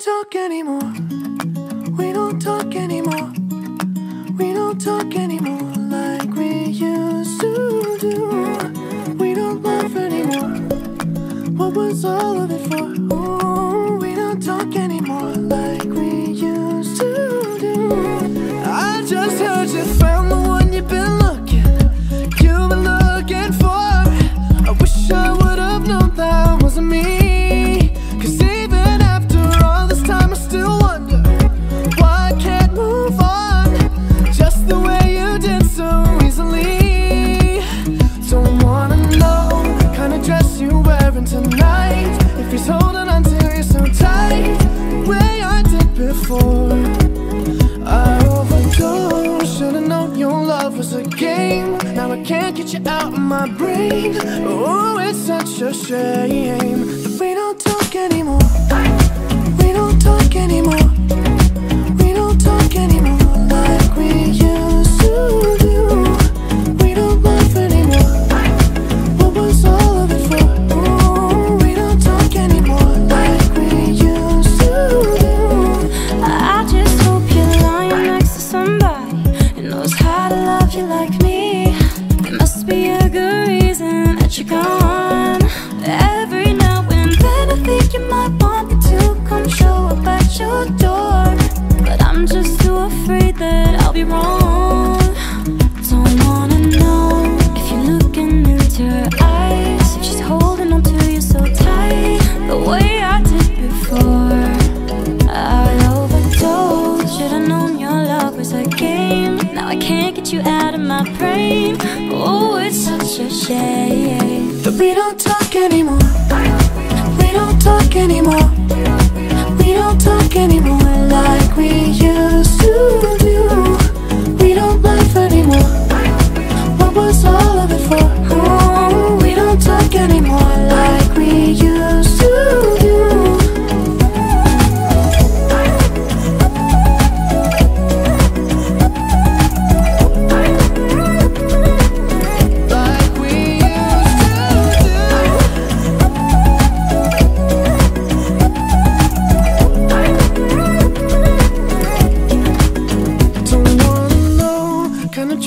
talk anymore. We don't talk anymore. We don't talk anymore like we used to do. We don't laugh anymore. What was all of it for? Oh, we don't talk anymore like we used to do. I just heard you found the one you've been looking. You've been looking for. I wish I would have known that wasn't me. I overdosed, should've known your love was a game. Now I can't get you out of my brain. Oh, it's such a shame. We don't talk anymore. We don't talk anymore. We don't talk anymore like we used to do. We don't laugh anymore. What was all of it for? Oh, we don't talk anymore like we used to do. Like me, there must be a good reason that you're gone. Every now and then I think you might want me to come show up at your door, but I'm just too afraid that I'll be wrong. Don't wanna know if you're looking into her eyes, if she's holding on to you so tight, the way I did before. I overdosed, should've known your love was a game. Now I can't get you out of my brain. Oh, it's such a shame that we don't talk anymore. We don't talk anymore. We don't talk anymore like we used to do. We don't laugh anymore. What was all of it for? Oh, we don't talk anymore like we used to do.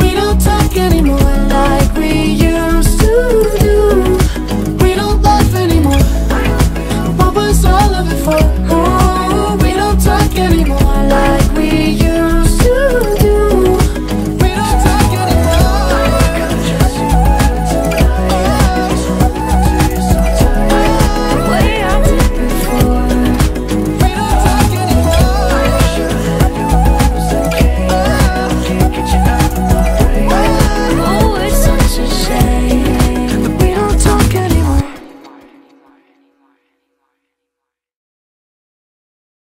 We don't talk anymore.